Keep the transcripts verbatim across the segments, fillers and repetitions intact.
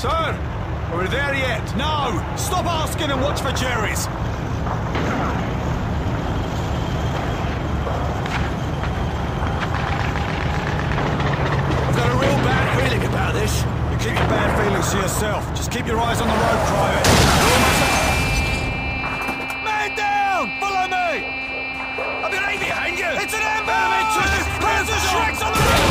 Sir, are we there yet? No! Stop asking and watch for Jerry's! I've got a real bad feeling about this. You keep your bad feelings to yourself. Just keep your eyes on the road, Private. Man down! Follow me! I've got eight behind you! It's an ambush! There's a Shrek's on the road! Run!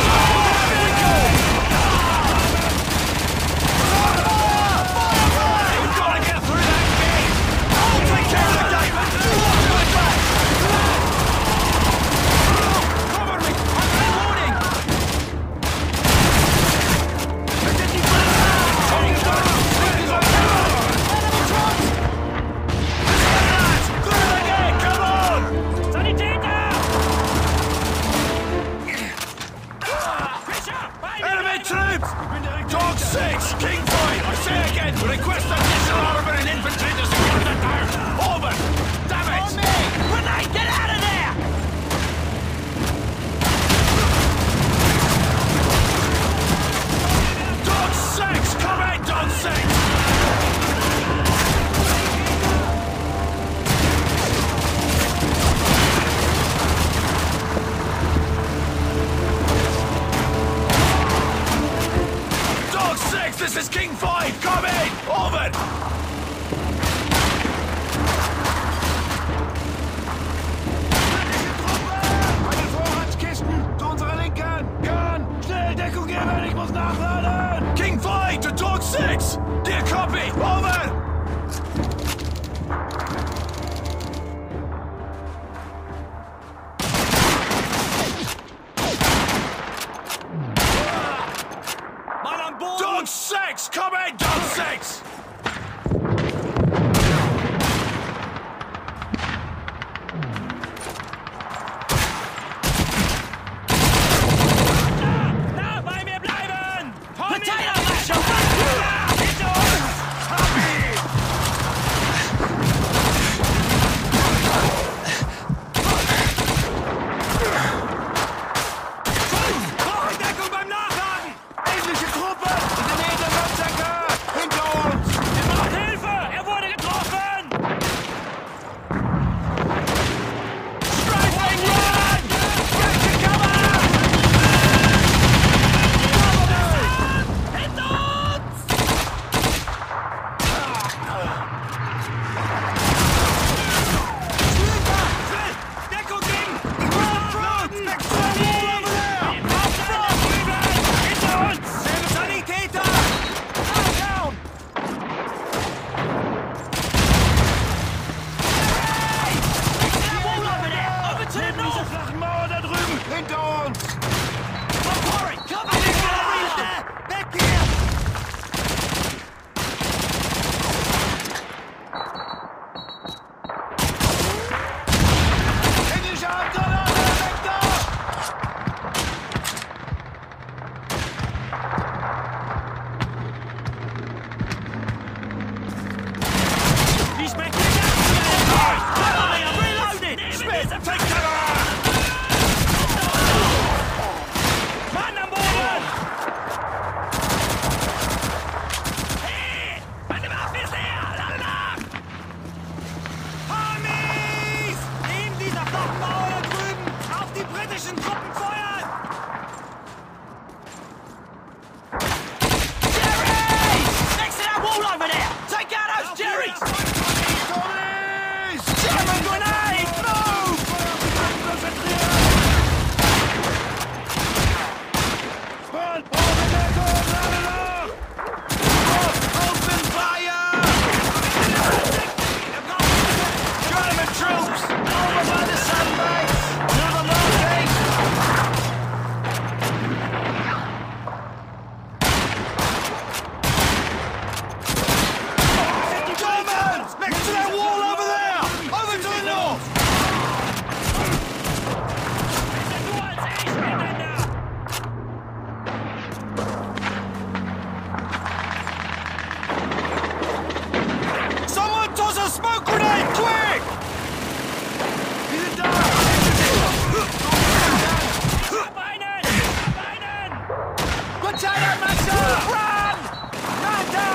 Not down!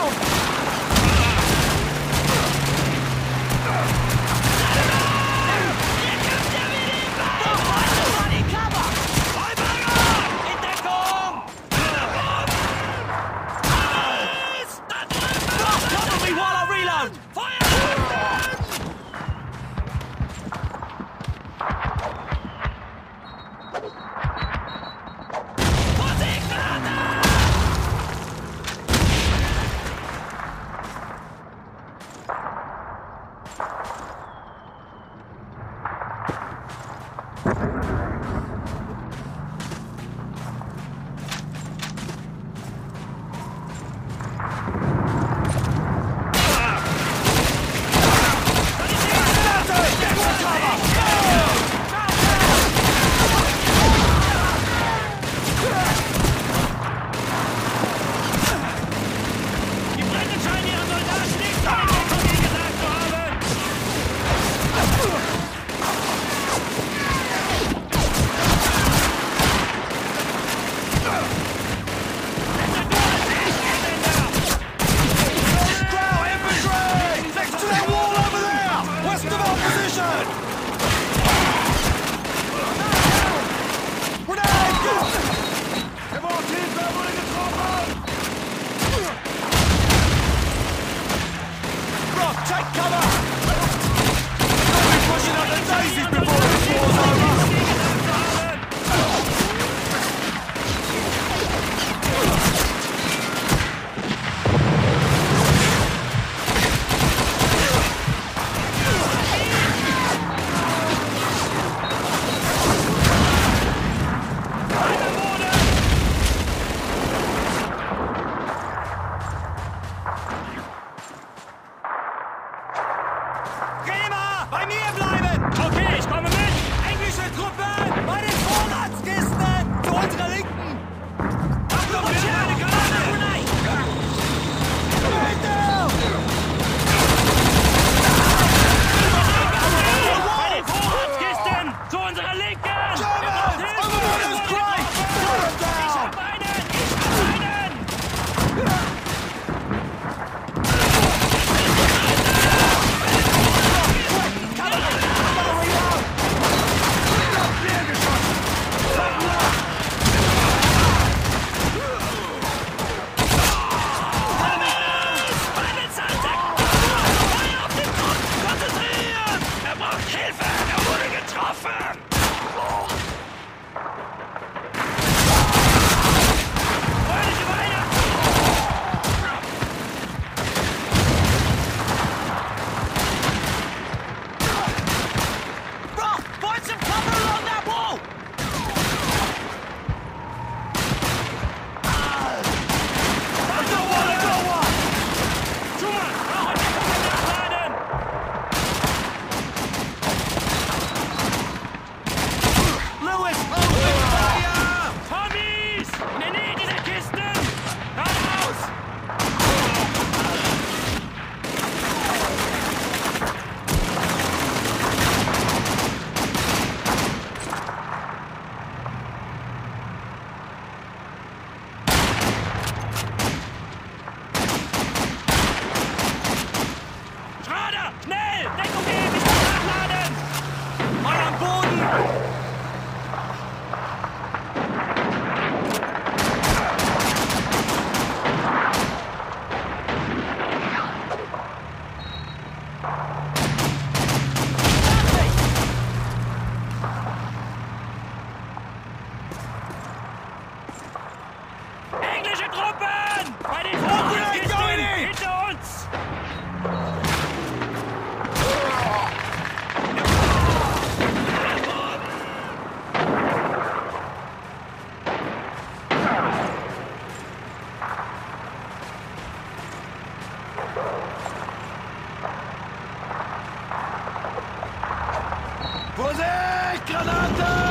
Granate!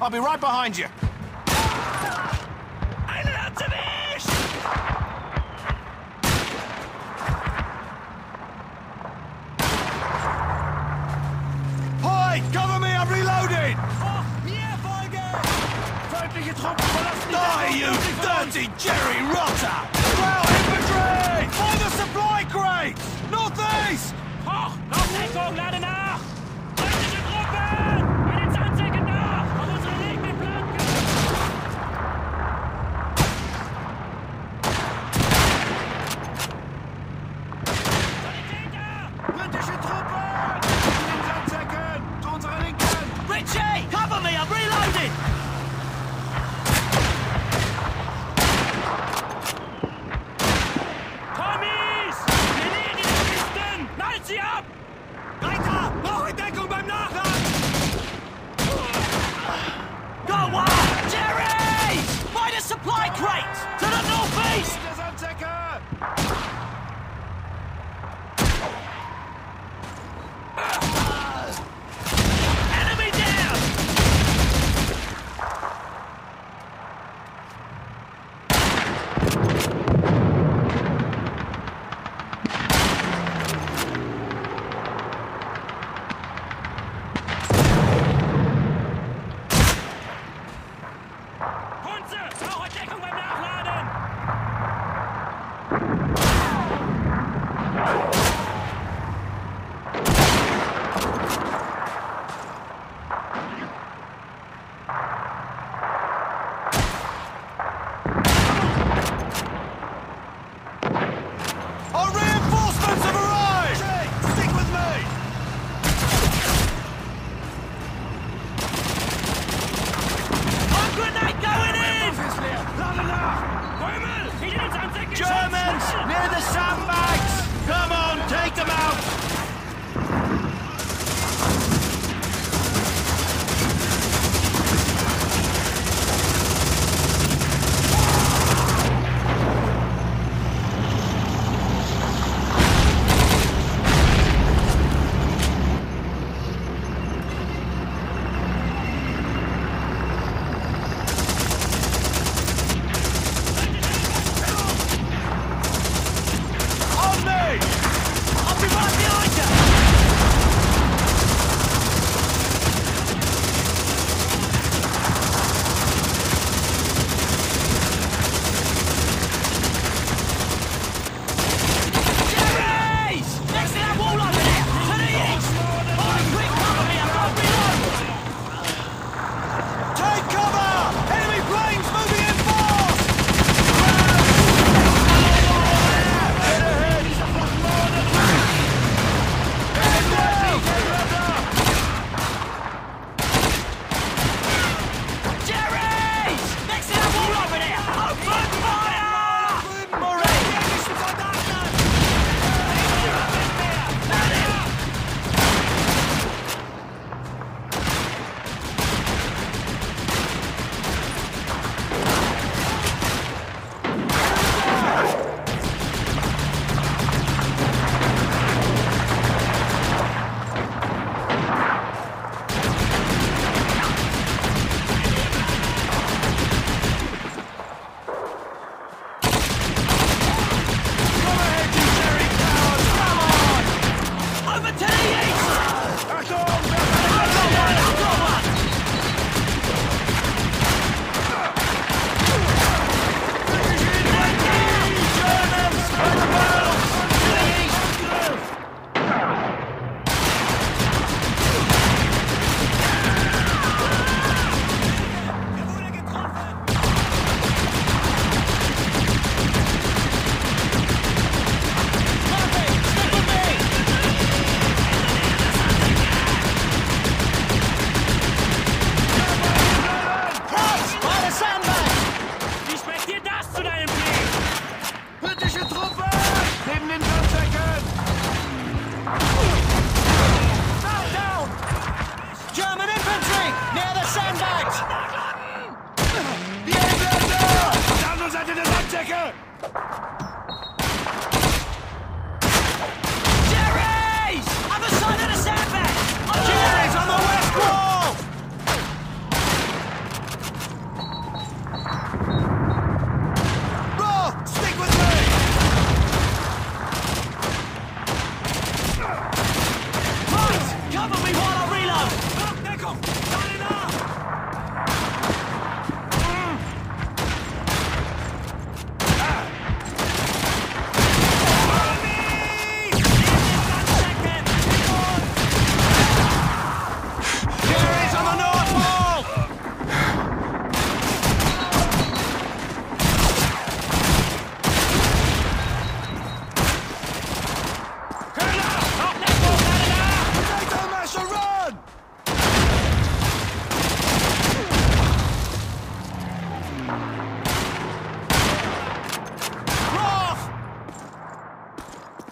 I'll be right behind you. Hoi, cover me, I'm reloading! Die, you dirty jerry rotter! Rail infantry! Find the supply crates! Northeast! Deckung beim Nachladen!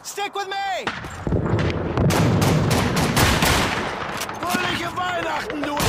Stick with me! Fröhliche Weihnachten, du!